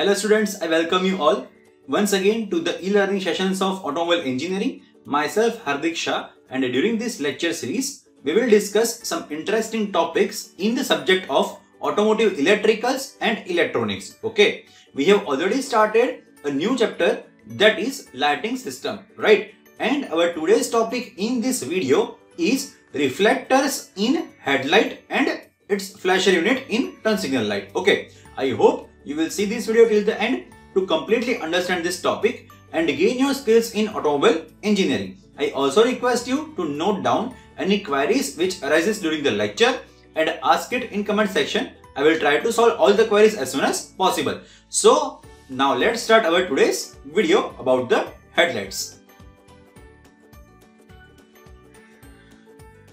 Hello students, I welcome you all once again to the e-learning sessions of Automobile Engineering. Myself Hardik Shah, and during this lecture series, we will discuss some interesting topics in the subject of automotive electricals and electronics. Okay, we have already started a new chapter, that is lighting system, right? And our today's topic in this video is reflectors in headlight and its flasher unit in turn signal light. Okay, I hope you will see this video till the end to completely understand this topic and gain your skills in automobile engineering. I also request you to note down any queries which arises during the lecture and ask it in comment section. I will try to solve all the queries as soon as possible. So now let's start our today's video about the headlights.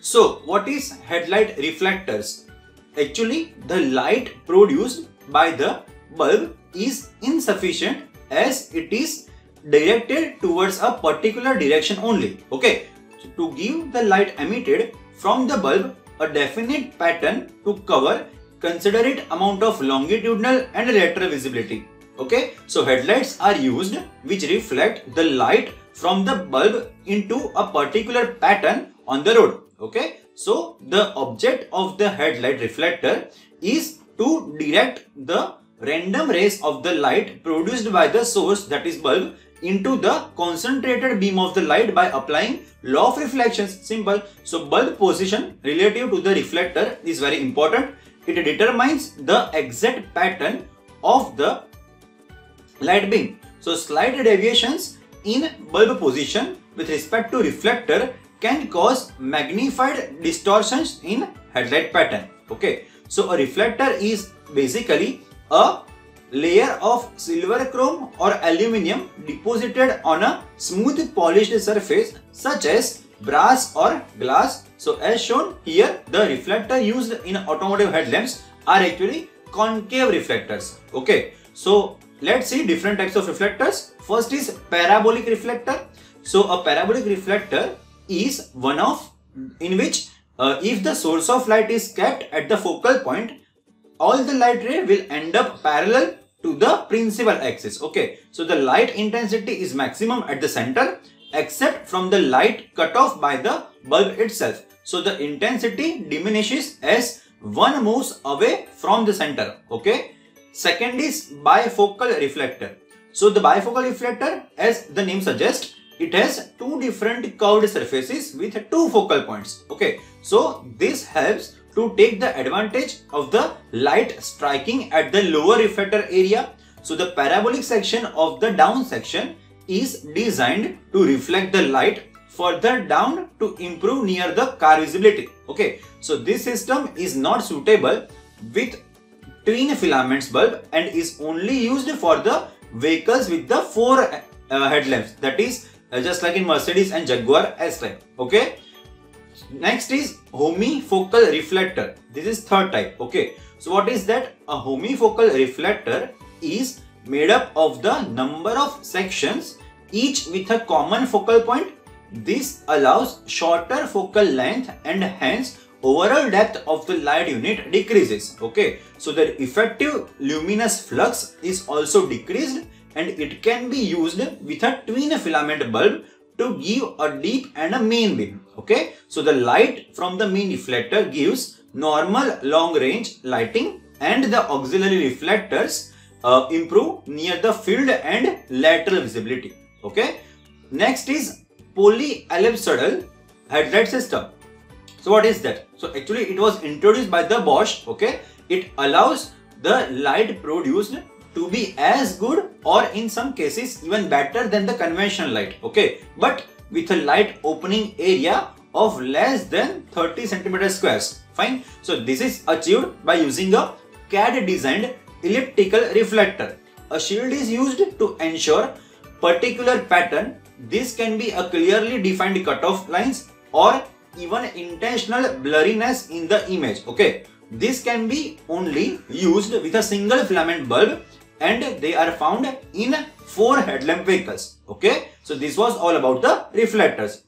So what is headlight reflectors? Actually, the light produced by the bulb is insufficient as it is directed towards a particular direction only. Okay, so to give the light emitted from the bulb a definite pattern to cover considerate amount of longitudinal and lateral visibility. Okay, so headlights are used which reflect the light from the bulb into a particular pattern on the road. Okay, so the object of the headlight reflector is to direct the random rays of the light produced by the source, that is bulb, into the concentrated beam of the light by applying law of reflections. Simple. So bulb position relative to the reflector is very important. It determines the exact pattern of the light beam. So slight deviations in bulb position with respect to reflector can cause magnified distortions in headlight pattern. Okay, so a reflector is basically a layer of silver, chrome or aluminium deposited on a smooth polished surface such as brass or glass. So as shown here, the reflector used in automotive headlamps are actually concave reflectors. Okay, so let's see different types of reflectors. First is parabolic reflector. So a parabolic reflector is one of in which if the source of light is kept at the focal point, all the light ray will end up parallel to the principal axis. Okay, so the light intensity is maximum at the center except from the light cut off by the bulb itself. So the intensity diminishes as one moves away from the center. Okay, second is bifocal reflector. So the bifocal reflector, as the name suggests, it has two different curved surfaces with two focal points. Okay, so this helps to take the advantage of the light striking at the lower reflector area. So the parabolic section of the down section is designed to reflect the light further down to improve near the car visibility. Okay, so this system is not suitable with twin filaments bulb and is only used for the vehicles with the four headlamps, that is just like in Mercedes and Jaguar S-Type. Okay. Next is homifocal reflector. This is third type. Okay, so what is that? A homifocal reflector is made up of the number of sections, each with a common focal point. This allows shorter focal length and hence overall depth of the light unit decreases. Okay, so the effective luminous flux is also decreased and it can be used with a twin filament bulb to give a deep and a main beam. Okay, so the light from the main reflector gives normal long range lighting and the auxiliary reflectors improve near the field and lateral visibility. Okay, next is polyellipsoidal headlight system. So what is that? So actually it was introduced by the Bosch. Okay, it allows the light produced to be as good or in some cases even better than the conventional light. Okay, but with a light opening area of less than 30 cm². Fine. So this is achieved by using a CAD designed elliptical reflector. A shield is used to ensure particular pattern. This can be a clearly defined cutoff lines or even intentional blurriness in the image. Okay, this can be only used with a single filament bulb and they are found in four headlamp vehicles. Okay, so this was all about the reflectors.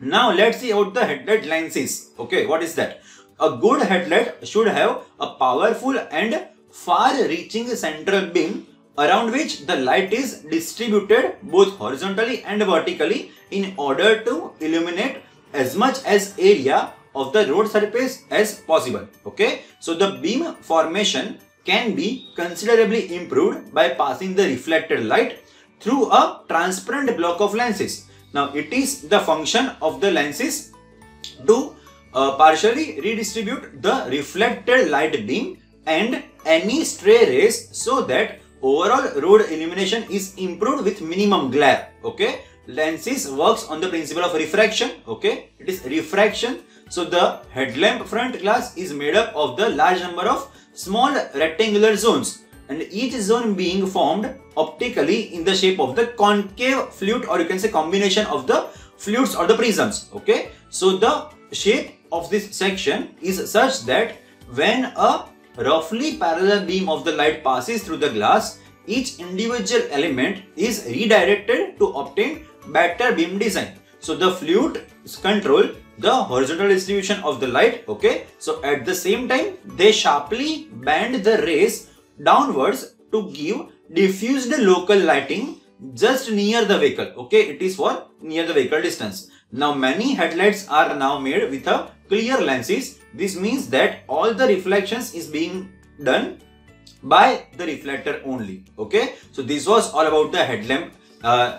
Now let's see about the headlight lenses. Okay, what is that? A good headlight should have a powerful and far reaching central beam around which the light is distributed both horizontally and vertically in order to illuminate as much as area of the road surface as possible. Okay, so the beam formation can be considerably improved by passing the reflected light through a transparent block of lenses. Now it is the function of the lenses to partially redistribute the reflected light beam and any stray rays so that overall road illumination is improved with minimum glare. Okay, lenses works on the principle of refraction. Okay, it is refraction. So the headlamp front glass is made up of the large number of small rectangular zones, and each zone being formed optically in the shape of the concave flute, or you can say combination of the flutes or the prisms. Okay, so the shape of this section is such that when a roughly parallel beam of the light passes through the glass, each individual element is redirected to obtain better beam design. So the flutes control the horizontal distribution of the light. Okay, so at the same time they sharply bend the rays downwards to give diffused local lighting just near the vehicle. Okay, it is for near the vehicle distance. Now many headlights are now made with a clear lenses. This means that all the reflections is being done by the reflector only. Okay, so this was all about the headlamp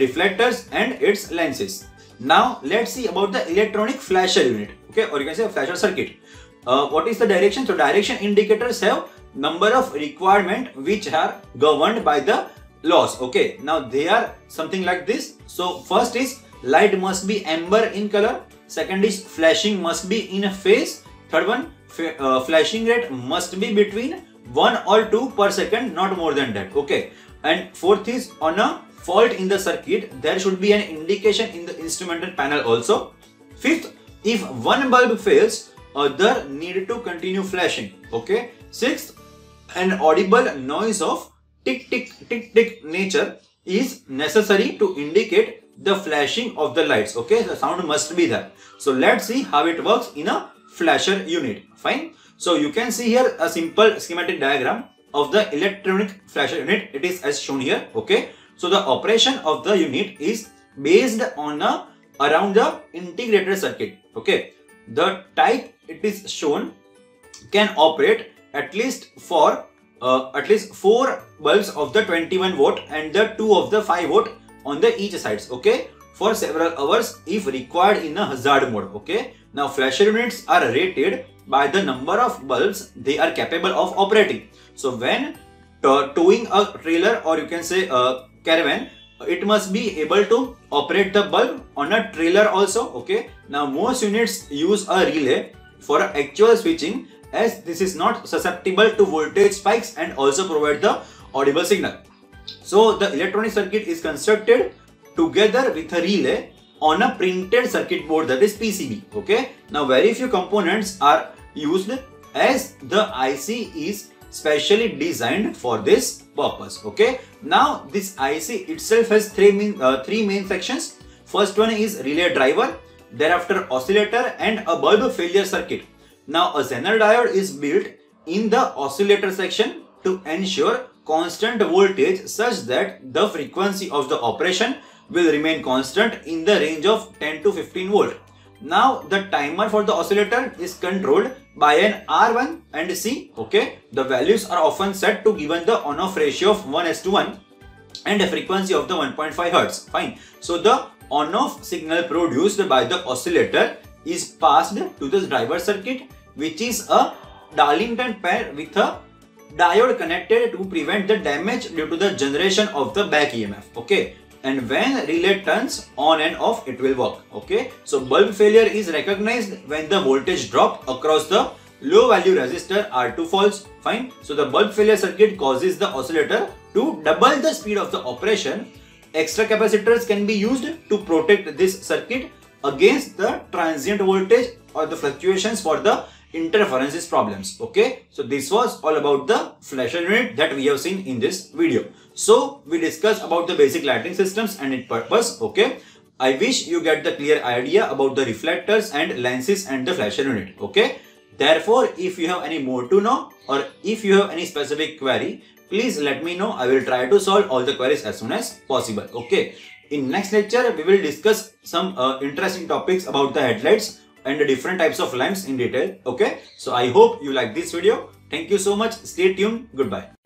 reflectors and its lenses. Now let's see about the electronic flasher unit, okay, or you can say flasher circuit. What is the direction? So direction indicators have number of requirement which are governed by the laws. Okay, now they are something like this. So first is light must be amber in color. Second is flashing must be in phase. Third one, flashing rate must be between 1 or 2 per second, not more than that. Okay, and fourth is on a fault in the circuit there should be an indication in the instrumental panel also. Fifth, if one bulb fails, other need to continue flashing. Okay, sixth, an audible noise of tick tick tick tick nature is necessary to indicate the flashing of the lights. Okay, the sound must be there. So let's see how it works in a flasher unit. Fine, so you can see here a simple schematic diagram of the electronic flasher unit. It is as shown here. Okay, so the operation of the unit is based on around the integrated circuit. Okay, the type it is shown can operate at least for at least 4 bulbs of the 21 watt and the 2 of the 5 watt on the each sides. Okay, for several hours if required in a hazard mode. Okay, now flasher units are rated by the number of bulbs they are capable of operating. So when towing a trailer, or you can say a caravan, it must be able to operate the bulb on a trailer also. Okay, now most units use a relay for actual switching, as this is not susceptible to voltage spikes and also provide the audible signal. So the electronic circuit is constructed together with a relay on a printed circuit board, that is PCB. Okay, now very few components are used as the IC is specially designed for this purpose. Okay, now this IC itself has three main sections. First one is relay driver, thereafter oscillator, and a bulb failure circuit. Now a Zener diode is built in the oscillator section to ensure constant voltage such that the frequency of the operation will remain constant in the range of 10 to 15 volt. Now the timer for the oscillator is controlled by an R1 and C. Okay, the values are often set to given the on-off ratio of 1:1 and a frequency of the 1.5 Hz. Fine, so the on-off signal produced by the oscillator is passed to the driver circuit, which is a Darlington pair with a diode connected to prevent the damage due to the generation of the back EMF. Okay, and when relay turns on and off it will work. Okay, so bulb failure is recognized when the voltage drop across the low value resistor R2 falls. Fine, so the bulb failure circuit causes the oscillator to double the speed of the operation. Extra capacitors can be used to protect this circuit against the transient voltage or the fluctuations for the interferences problems. Okay, so this was all about the flasher unit that we have seen in this video. So we discussed about the basic lighting systems and its purpose. Okay, I wish you get the clear idea about the reflectors and lenses and the flasher unit. Okay, Therefore, if you have any more to know or if you have any specific query, please let me know. I will try to solve all the queries as soon as possible. Okay. In next lecture, we will discuss some interesting topics about the headlights and the different types of lamps in detail. Okay. So I hope you like this video. Thank you so much. Stay tuned. Goodbye.